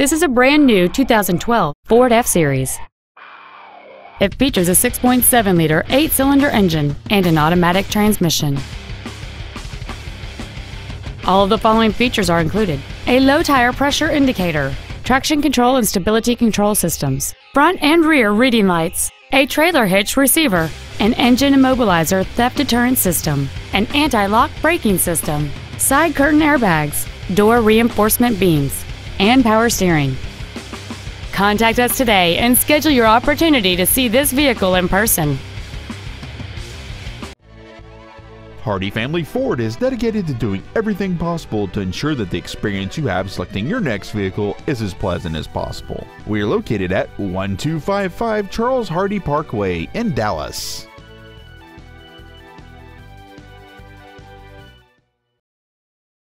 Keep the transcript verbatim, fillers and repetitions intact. This is a brand new two thousand twelve Ford F-Series. It features a six point seven liter eight-cylinder engine and an automatic transmission. All of the following features are included: a low tire pressure indicator, traction control and stability control systems, front and rear reading lights, a trailer hitch receiver, an engine immobilizer theft deterrent system, an anti-lock braking system, side curtain airbags, door reinforcement beams, and power steering. Contact us today and schedule your opportunity to see this vehicle in person. Hardy Family Ford is dedicated to doing everything possible to ensure that the experience you have selecting your next vehicle is as pleasant as possible. We are located at twelve fifty-five Charles Hardy Parkway in Dallas.